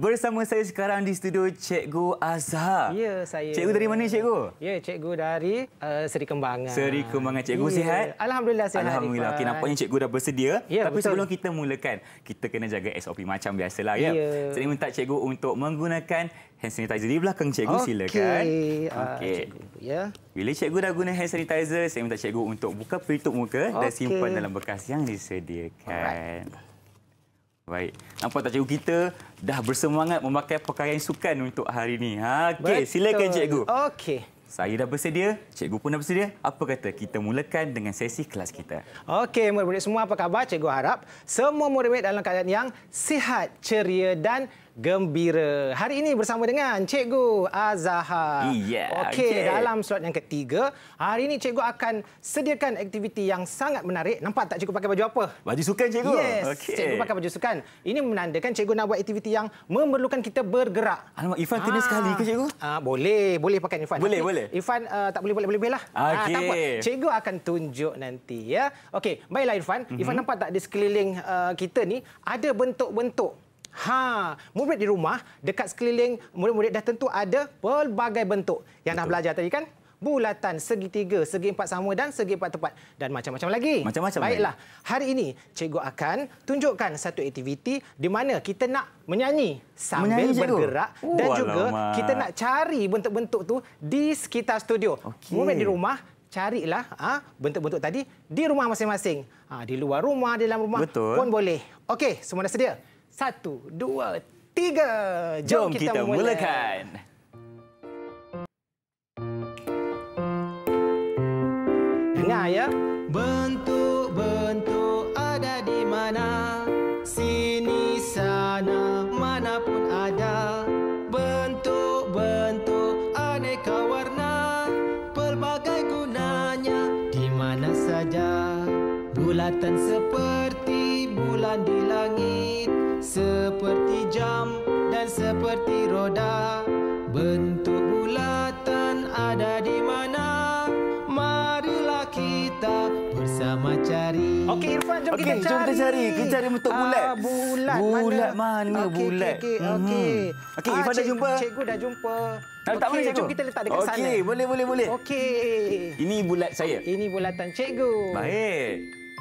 Bersama saya sekarang di studio Cikgu Azhar. Ya, saya. Cikgu dari mana, Cikgu? Ya, Cikgu dari uh, Seri Kembangan. Seri Kembangan. Cikgu ya. sihat? Alhamdulillah sihat. Alhamdulillah. Okey, nampaknya Cikgu dah bersedia. Ya, tapi betul. sebelum kita mulakan, kita kena jaga S O P macam biasalah. Ya. Ya. Saya minta Cikgu untuk menggunakan hand sanitizer di belakang Cikgu. Okay. Silakan. Okey. Uh, ya. Bila Cikgu dah guna hand sanitizer, saya minta Cikgu untuk buka pelitup muka okay. dan simpan dalam bekas yang disediakan. Alright. Baik. Nampak tak cikgu kita dah bersemangat memakai pakaian sukan untuk hari ini. Ha, okey, silakan cikgu. Okey. Saya dah bersedia, cikgu pun dah bersedia. Apa kata kita mulakan dengan sesi kelas kita. Okey, murid-murid semua apa khabar? Cikgu harap semua murid-murid dalam keadaan yang sihat, ceria dan gembira. Hari ini bersama dengan Cikgu Azhar. Yeah, Okey, okay. Dalam slot yang ketiga, hari ini cikgu akan sediakan aktiviti yang sangat menarik. Nampak tak cikgu pakai baju apa? Baju sukan, cikgu. Yes, okay. Cikgu pakai baju sukan. Ini menandakan cikgu nak buat aktiviti yang memerlukan kita bergerak. Alamak, Irfan kena ah. sekali ke, cikgu? Ah, boleh, boleh pakai Irfan. Boleh, boleh. Irfan uh, tak boleh boleh-boleh lah. Okay. Ah, tak apa. Cikgu akan tunjuk nanti, ya. Okey, baiklah Irfan. Mm-hmm. Irfan nampak tak di sekeliling uh, kita ni ada bentuk-bentuk. Ha, murid di rumah, dekat sekeliling murid-murid dah tentu ada pelbagai bentuk yang Betul. dah belajar tadi kan? Bulatan, segitiga, segi empat sama dan segi empat tepat dan macam-macam lagi. Macam-macam. Baiklah, lagi. Hari ini cikgu akan tunjukkan satu aktiviti di mana kita nak menyanyi sambil menyanyi, bergerak cikgu. dan oh, juga alamak. kita nak cari bentuk-bentuk tu di sekitar studio. Okay. Murid di rumah, carilah bentuk-bentuk ha, tadi di rumah masing-masing. Ha, di luar rumah, di dalam rumah Betul. pun boleh. Okey, semua dah sedia? Satu, dua, tiga. Jom, Jom kita, kita mulakan. Dengar ya. Bentuk-bentuk ada di mana? Sini, sana, mana pun ada. Bentuk-bentuk aneka warna. Pelbagai gunanya di mana saja. Bulatan seperti bulan di langit. Seperti jam dan seperti roda. Bentuk bulatan ada di mana? Marilah kita bersama cari. Okey Irfan, jom okay, kita cari. Jom kita cari. Kita cari bentuk bulat. Ah, bulat, bulat mana? mana? Okay, bulat. Okey, okey. Okey, okay. okay, Irfan ah, dah jumpa. Cikgu dah jumpa. Letak okay, mana, cikgu? Kita letak dekat okay, sana. Okey, boleh, boleh, boleh. Okey. Ini bulat saya. Ini bulatan cikgu. Baik.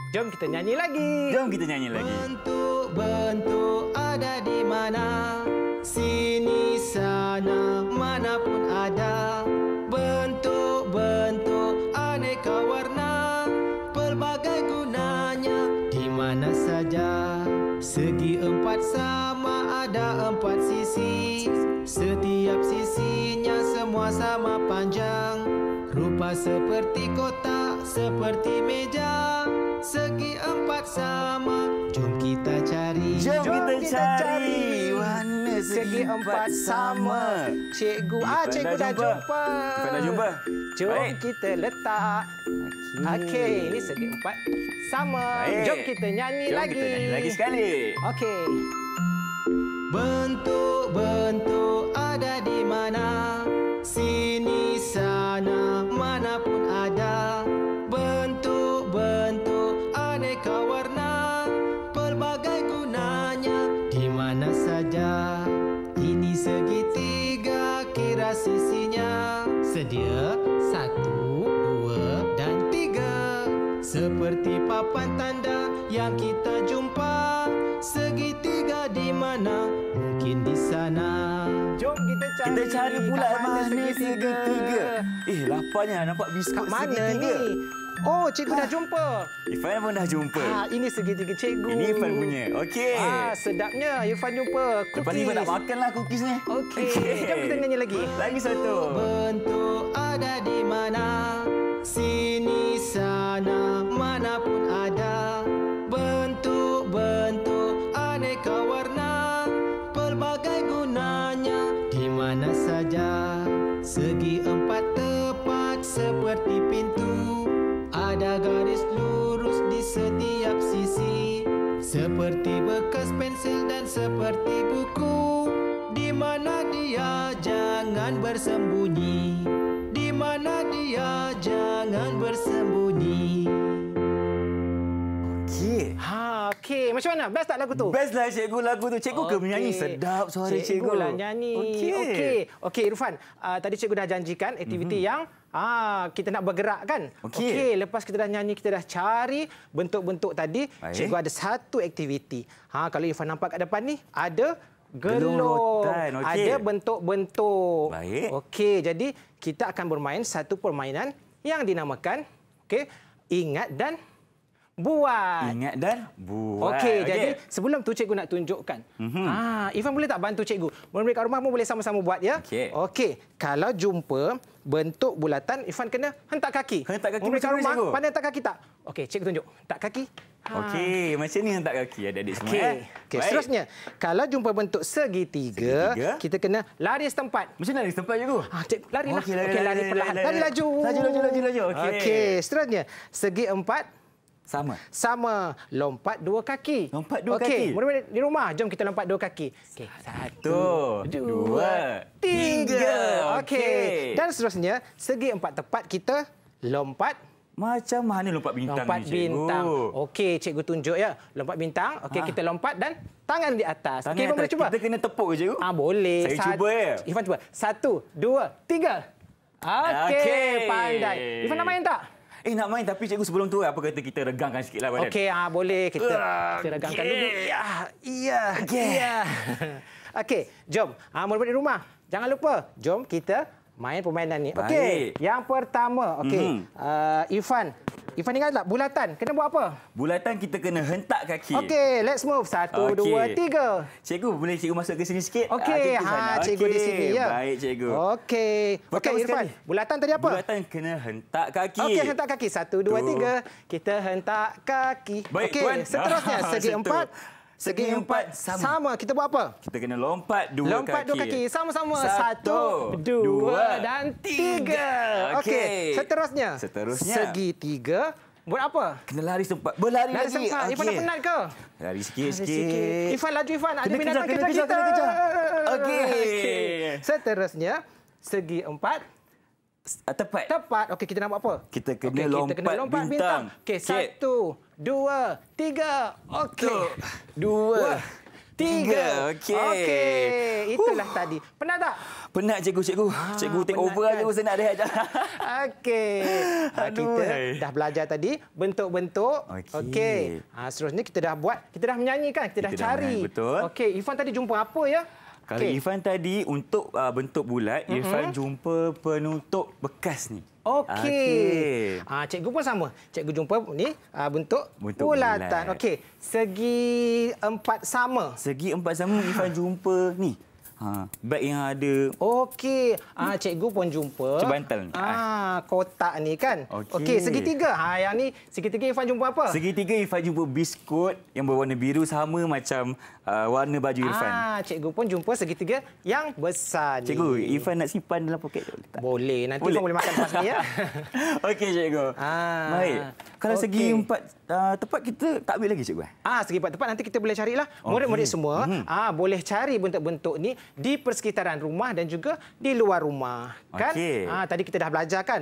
Jom kita nyanyi lagi. Jom kita nyanyi lagi. Bentuk-bentuk ada di mana? Sini, sana, mana pun ada. Bentuk-bentuk aneka warna. Pelbagai gunanya di mana saja. Segi empat sama ada empat sisi. Setiap sisinya semua sama panjang. Rupa seperti kotak, seperti meja. Segi empat sama, jom kita cari. Jom, jom kita, kita cari. Warna segi empat sama. Cikgu, ah cikgu dah jumpa. Kita dah jumpa. Jom Baik. kita letak. Okey, okay, ini segi empat sama. Baik. Jom kita nyanyi jom lagi. Jom kita nyanyi lagi sekali. Okey. Bentuk-bentuk ada di mana? Sini, sana, mana pun ada. Bentuk-bentuk aneka warna. Pelbagai gunanya di mana saja. Ini segitiga, kira sisinya. Sedia satu, dua dan tiga. Seperti papan tanda yang kita jumpa. Segitiga di mana? Mungkin di sana. Jom kita cari. Kita cari pula mana segitiga. Eh, lapanya nampak biskut segitiga. Oh, cikgu ah. dah jumpa. Irfan pun dah jumpa. Ah, ini segitiga cikgu. Ini Irfan punya. Okey. Ah, sedapnya Irfan jumpa. Cookies. Lepas ni Irfan nak makanlah cookies ni. Okey. Okay. Jom kita nyanyi lagi. Lagi satu. Bentuk ada di mana? Sini, sana, mana pun ada. Bentuk-bentuk aneka warna. Pelbagai gunanya di mana saja. Segi empat tepat seperti pintu. Ada garis lurus di setiap sisi. Seperti bekas pensil dan seperti buku. Di mana dia jangan bersembunyi. Di mana dia jangan bersembunyi. Okey. Ha, okey. Macam mana? Best tak lagu tu? Best lah cikgu lagu tu. Cikgu okay. ke menyanyi? Sedap suara cikgu. Cikgu lah nyanyi. Okey. Okey, okay, Irfan. Uh, tadi cikgu dah janjikan aktiviti mm-hmm. yang Ah, kita nak bergerak kan? Okey, okay, lepas kita dah nyanyi, kita dah cari bentuk-bentuk tadi. Baik. Cikgu ada satu aktiviti. Ha, kalau Irfan nampak kat depan ni, ada gelung, okay. ada bentuk-bentuk. Okey, jadi kita akan bermain satu permainan yang dinamakan okey, ingat dan buat. Ingat dan buat. Okey, okay. Jadi sebelum tu cikgu nak tunjukkan. Mm-hmm. Ah, Irfan boleh tak bantu cikgu? Mereka kat rumah pun boleh sama-sama buat ya. Okey. Okey, kalau jumpa bentuk bulatan, Irfan kena hentak kaki. Hentak kaki mereka kat rumah. Cikgu. Pandai hentak kaki tak? Okey, cikgu tunjuk. Hentak kaki. Ha. Okey, macam ni hentak kaki adik-adik semua. Okey, eh? okay. Seterusnya, kalau jumpa bentuk segitiga, segitiga, kita kena lari setempat. Macam mana lari setempat cikgu? Ah, cikgu larilah. Okey, lari, okay, lari, lari, lari perlahan. Lari, lari, lari laju. Laju, laju, laju, laju. Okey. Okey, seterusnya, segi empat. Sama. Sama. Lompat dua kaki. Lompat dua okay. kaki. Okey, di rumah jom kita lompat dua kaki. Okey, satu, dua, dua tiga. tiga. Okey. Okay. Dan seterusnya, segi empat tepat kita lompat. Macam mana lompat bintang lompat ni, cikgu? Bintang. Okey, cikgu tunjuk ya. Lompat bintang. Okey, kita lompat dan tangan di atas. Okey, boleh cuba? Kita kena tepuk je, cikgu. Ah, boleh. Saya Sat cuba ya. Irfan cuba. Satu, dua, tiga. Okey, okay. Pandai. Irfan nak main tak? Eh, nak main tapi cikgu sebelum tu apa kata kita regangkan sikitlah badan. Okey, ah boleh kita uh, kita regangkan yeah. dulu. Ya, ya, ya. Okey, jom. Ah, murid-murid di rumah, jangan lupa. Jom kita main permainan ni. Okey. Yang pertama, okey. Mm. Uh, Irfan. Irfan ingat tak bulatan kena buat apa? Bulatan kita kena hentak kaki. Okey, let's move. Satu, okay. dua, tiga. Cikgu, boleh cikgu masuk ke sini sikit? Okey, ha, cikgu, ha, cikgu okay. di sini ya. Baik, cikgu. Okey. Okey, Irfan. Sekali. Bulatan tadi apa? Bulatan kena hentak kaki. Okey, hentak kaki. Satu, dua, Tuh. tiga. Kita hentak kaki. Okey, seterusnya segi empat. Segi empat sama. sama. Kita buat apa? Kita kena lompat dua lompat kaki. Lompat dua kaki. Sama-sama. Satu, dua, dua dan tiga. Okey. Okay. Seterusnya. Seterusnya. Segi tiga. Buat apa? Kena lari sempat. Berlari lari lagi. Sempat. Okay. Irfan dah penat ke? Lari sikit-sikit. Irfan laju Irfan. Ada binatang kejar kita. Okey. Okay. Seterusnya. Segi empat. Tepat. Tepat. Okey, kita nak buat apa? Kita kena, okay, lompat, kita kena lompat bintang. bintang. Okey, satu, dua, tiga. Okey. Dua, tiga. Okey. Okey. Itulah uh. tadi. Penat tak? Penat, cikgu. Cikgu ah, cikgu take over kan. Cikgu, saya nak rehat jalan. Okey. Kita dah belajar tadi bentuk-bentuk. Okey. Okay. Ha, seterusnya kita dah buat. Kita dah menyanyikan. Kita, kita dah cari. Dah betul. Okey, Irfan tadi jumpa apa ya? Kalau okay. Irfan tadi untuk uh, bentuk bulat, mm-hmm. Irfan jumpa penutup bekas ni. Okey. Okay. Ah, cikgu pun sama. Cikgu jumpa ni uh, bentuk, bentuk bulatan. Bulat. Okey. Segi empat sama. Segi empat sama Irfan jumpa ni. Ha, beg yang ada. Okey. Ah, cikgu pun jumpa. Cebantal ni. Ah, kotak ni kan. Okey, okay, segitiga. Ha, yang ni segitiga Irfan jumpa apa? Segitiga Irfan jumpa biskut yang berwarna biru sama macam uh, warna baju Irfan. Ah, cikgu pun jumpa segitiga yang besar ni. Cikgu, Irfan nak simpan dalam poket tak boleh tak? Boleh. Nanti boleh, boleh makan lepas ni ya. Okey, cikgu. Ah. Baik. Kalau okay. segi empat uh, tepat kita tak ambil lagi cikgu. Ah, segi empat tepat nanti kita boleh carilah. Murid-murid okay. semua hmm. ah boleh cari bentuk-bentuk ni di persekitaran rumah dan juga di luar rumah. Kan? Okay. Ha, tadi kita dah belajar kan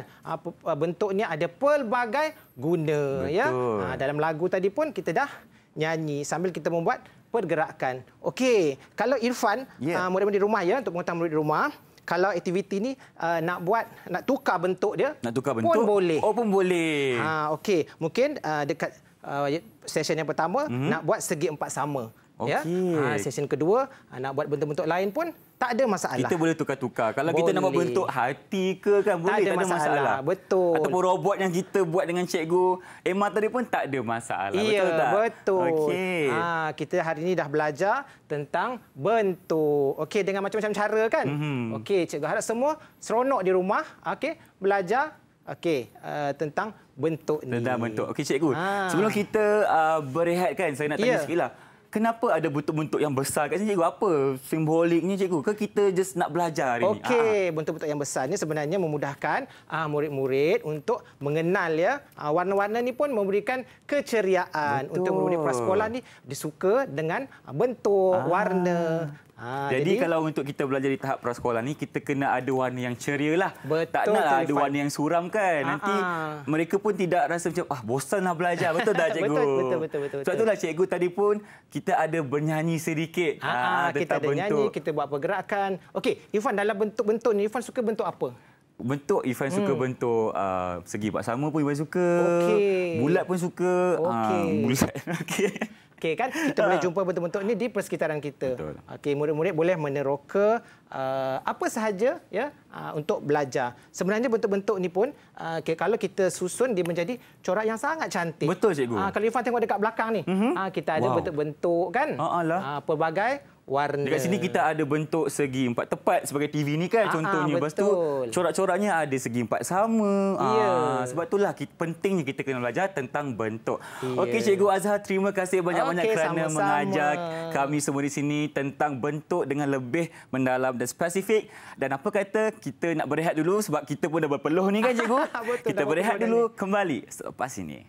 bentuknya ada pelbagai guna. Ya? Ha, dalam lagu tadi pun kita dah nyanyi sambil kita membuat pergerakan. Okey, kalau Irfan, yeah. murid-murid di rumah ya, untuk pengetahuan murid di rumah, kalau aktiviti ni uh, nak buat, nak tukar bentuk dia, nak tukar bentuk pun boleh. Oh, pun boleh. Ha, okey, mungkin uh, dekat uh, session yang pertama, mm-hmm. nak buat segi empat sama. Okay. Ya, ha, session kedua nak buat bentuk-bentuk lain pun tak ada masalah. Kita boleh tukar-tukar. Kalau boleh. Kita nak buat bentuk hati ke kan boleh, tak ada, tak ada masalah. masalah. Betul. Ataupun robot yang kita buat dengan Cikgu Emma tadi pun tak ada masalah. Ya, betul tak? Betul. Okey. Ha, kita hari ini dah belajar tentang bentuk. Okey, dengan macam-macam cara kan? Mm-hmm. Okey, cikgu harap semua seronok di rumah, okey, belajar Okey, uh, tentang bentuk ni. Tentang bentuk. Okey, cikgu. Ha. Sebelum kita uh, berehat kan, saya nak tanya yeah. sikitlah. Kenapa ada bentuk-bentuk yang besar kat sini, cikgu? Apa simboliknya, cikgu? Ke kita just nak belajar hari okay. ni? Okey, bentuk-bentuk yang besar ni sebenarnya memudahkan murid-murid untuk mengenal ya. Warna-warna ni pun memberikan keceriaan. Betul. Untuk murid-murid prasekolah ni disuka dengan bentuk, ah. warna. Ha, jadi, jadi kalau untuk kita belajar di tahap prasekolah ni, kita kena ada warna yang ceria lah. Betul, tak nak ada warna yang suram kan. Ha, nanti ha. mereka pun tidak rasa macam, ah, bosanlah belajar. Betul tak, cikgu? Betul, betul, betul, betul. Sebab itulah cikgu tadi pun kita ada bernyanyi sedikit. Ha, ha, kita ada bentuk. Nyanyi, kita buat pergerakan. Okey, Irfan, dalam bentuk-bentuk ni, Irfan suka bentuk apa? Bentuk, Irfan hmm. suka bentuk uh, segi empat sama pun Irfan suka. Okay. Bulat pun suka. Okey. Uh, bulat, okey. Okey kan? Kita boleh jumpa bentuk-bentuk ini di persekitaran kita. Okey, murid-murid boleh meneroka uh, apa sahaja ya uh, untuk belajar. Sebenarnya bentuk-bentuk ni pun uh, okay, kalau kita susun dia menjadi corak yang sangat cantik. Betul cikgu. Uh, kalau Irfan tengok dekat belakang ni, mm-hmm. uh, kita ada wow. bentuk-bentuk kan? Uh, pelbagai warna. Dekat sini kita ada bentuk segi empat tepat sebagai T V ni kan, Aa, contohnya. Lepas tu corak-coraknya ada segi empat sama. Ya. Aa, sebab itulah kita, pentingnya kita kena belajar tentang bentuk. Ya. Okey Cikgu Azhar, terima kasih banyak-banyak okay, kerana sama-sama. mengajar kami semua di sini tentang bentuk dengan lebih mendalam dan spesifik. Dan apa kata kita nak berehat dulu sebab kita pun dah berpeluh ni kan cikgu. Betul, kita berehat dulu ni. Kembali selepas ini.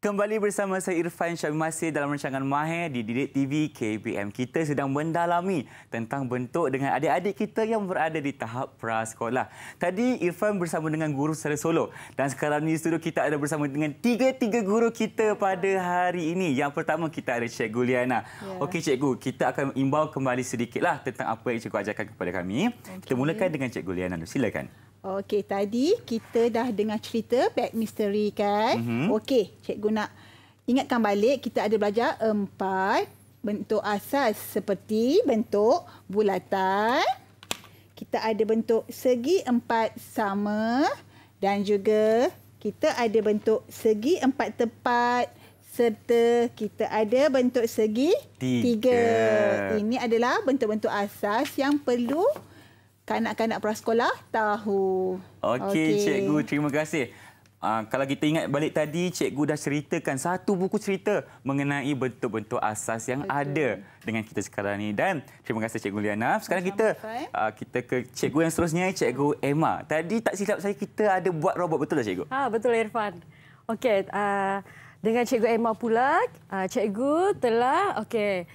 Kembali bersama saya Irfan Syahmi masih dalam rancangan Mahir di Didik T V K P M. Kita sedang mendalami tentang bentuk dengan adik-adik kita yang berada di tahap prasekolah. Tadi Irfan bersama dengan guru secara solo dan sekarang ni studio kita ada bersama dengan tiga-tiga guru kita pada hari ini. Yang pertama kita ada Cikgu Liana. Ya. Okey cikgu, kita akan imbau kembali sedikitlah tentang apa yang cikgu ajarkan kepada kami. Okay. Kita mulakan dengan Cikgu Liana. Silakan. Okey, tadi kita dah dengar cerita Bag Misteri kan? Mm-hmm. Okey, cikgu nak ingatkan balik kita ada belajar empat bentuk asas seperti bentuk bulatan, kita ada bentuk segi empat sama dan juga kita ada bentuk segi empat tepat serta kita ada bentuk segi tiga. tiga. Ini adalah bentuk-bentuk asas yang perlu kanak-kanak prasekolah tahu. Okey, okay. Cikgu. Terima kasih. Uh, kalau kita ingat balik tadi, cikgu dah ceritakan satu buku cerita mengenai bentuk-bentuk asas yang Betul. ada dengan kita sekarang ini. Dan terima kasih Cikgu Liana. Sekarang kita uh, kita ke cikgu yang seterusnya, Cikgu Emma. Tadi tak silap saya, kita ada buat robot. Betul tak cikgu? Ha, betul Irfan. Okey, uh, dengan Cikgu Emma pula, uh, cikgu telah... Okey.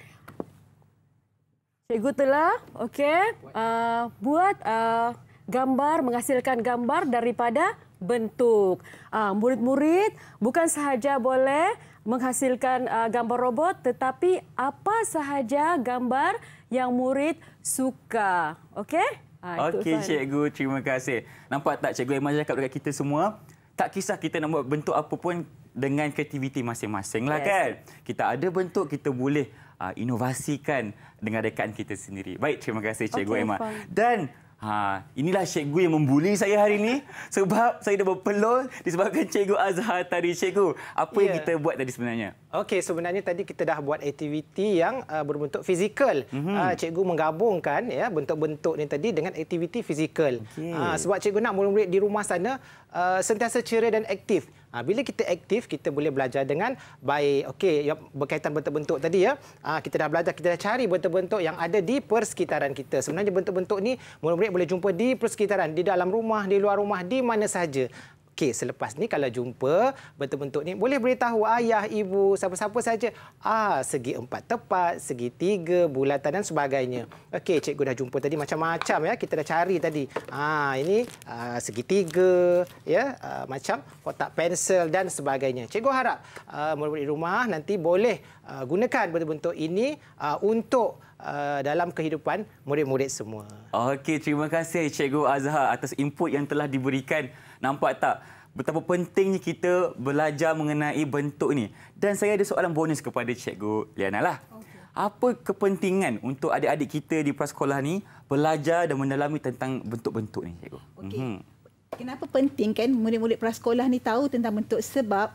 Cikgu telah okay, uh, buat uh, gambar, menghasilkan gambar daripada bentuk. Uh, murid-murid bukan sahaja boleh menghasilkan uh, gambar robot tetapi apa sahaja gambar yang murid suka. Okey? Uh, Okey cikgu, terima kasih. Nampak tak Cikgu Emma cakap dekat kita semua? Tak kisah kita nak buat bentuk apa pun dengan kreativiti masing-masing lah yes. kan? Kita ada bentuk, kita boleh Uh, inovasikan dengan rekan kita sendiri. Baik, terima kasih Cikgu okay, Emma. Fine. Dan ha, inilah cikgu yang membuli saya hari ini sebab saya dah berpeluh disebabkan Cikgu Azhar tadi. Cikgu, apa yeah. yang kita buat tadi sebenarnya? Okey, sebenarnya tadi kita dah buat aktiviti yang uh, berbentuk fizikal. Mm-hmm. uh, cikgu menggabungkan ya bentuk-bentuk ni tadi dengan aktiviti fizikal. Okay. Uh, sebab cikgu nak murid-murid di rumah sana uh, sentiasa ceria dan aktif. Uh, bila kita aktif, kita boleh belajar dengan baik. Okey, berkaitan bentuk-bentuk tadi ya. Uh, kita dah belajar, kita dah cari bentuk-bentuk yang ada di persekitaran kita. Sebenarnya bentuk-bentuk ni murid-murid boleh jumpa di persekitaran, di dalam rumah, di luar rumah, di mana sahaja. Okey, selepas ni kalau jumpa bentuk-bentuk ni boleh beritahu ayah, ibu, siapa-siapa saja. Ah, segi empat tepat, segi tiga, bulatan dan sebagainya. Okey, cikgu dah jumpa tadi macam-macam ya, kita dah cari tadi. Ah, ini ah, segi tiga ya, ah, macam kotak pensel dan sebagainya. Cikgu harap ah, murid-murid di rumah nanti boleh ah, gunakan bentuk-bentuk ini ah, untuk Uh, dalam kehidupan murid-murid semua. Okey, terima kasih Cikgu Azhar atas input yang telah diberikan. Nampak tak betapa pentingnya kita belajar mengenai bentuk ini. Dan saya ada soalan bonus kepada Cikgu Liana lah. Okay. Apa kepentingan untuk adik-adik kita di prasekolah ni belajar dan mendalami tentang bentuk-bentuk ni, Cikgu? Okey. Mm-hmm. Kenapa penting kan murid-murid prasekolah ni tahu tentang bentuk sebab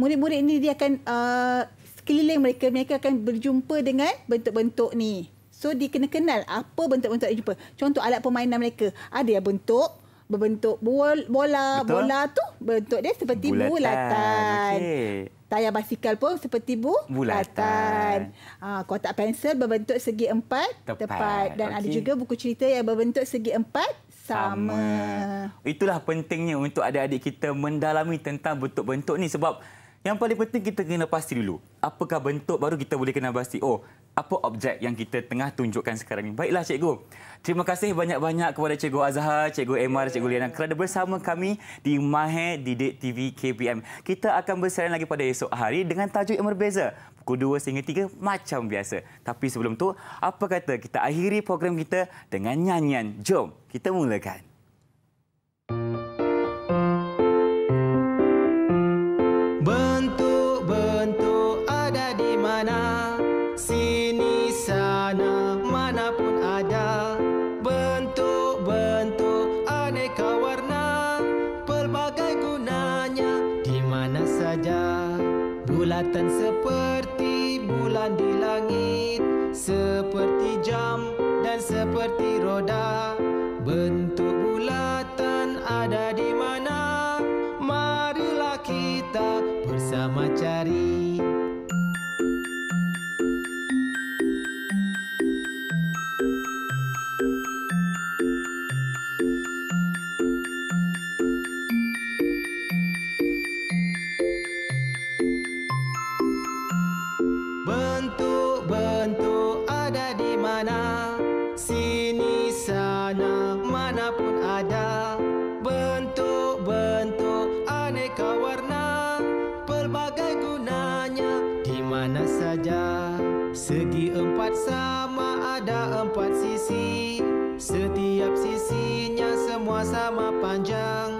murid-murid ni dia akan uh, sekeliling mereka, mereka akan berjumpa dengan bentuk-bentuk ni. So, dia kena kenal apa bentuk-bentuk dia jumpa. Contoh alat permainan mereka. Ada yang bentuk, berbentuk bola. Betul. Bola tu bentuk dia seperti bulatan. bulatan. Okay. Tayar basikal pun seperti bu, bulatan. Ha, kotak pensel berbentuk segi empat, tepat. tepat. Dan okay. ada juga buku cerita yang berbentuk segi empat, sama. sama. Itulah pentingnya untuk adik-adik kita mendalami tentang bentuk-bentuk ni. Sebab yang paling penting kita kena pasti dulu. Apakah bentuk, baru kita boleh kena pasti. Oh, apa objek yang kita tengah tunjukkan sekarang ini. Baiklah, Cikgu. Terima kasih banyak-banyak kepada Cikgu Azhar, Cikgu Emma dan Cikgu Liana kerana bersama kami di Mahir Didik T V K P M. Kita akan bersiaran lagi pada esok hari dengan tajuk yang berbeza. Pukul dua sehingga tiga macam biasa. Tapi sebelum tu, apa kata kita akhiri program kita dengan nyanyian. Jom, kita mulakan. Bentuk-bentuk ada di mana? Sini, sana, manapun ada. Bentuk-bentuk aneka warna, pelbagai gunanya di mana saja. Bulatan seperti bulan di langit, seperti jam dan seperti roda. Bentuk bulatan ada di mana? Marilah kita bersama cari. Segi empat sama ada empat sisi, setiap sisinya semua sama panjang.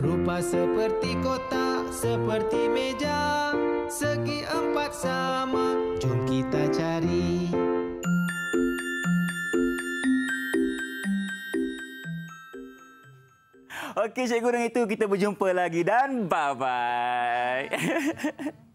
Rupa seperti kotak, seperti meja. Segi empat sama, jom kita cari. Okey, cikgu, dengan itu kita berjumpa lagi dan bye-bye.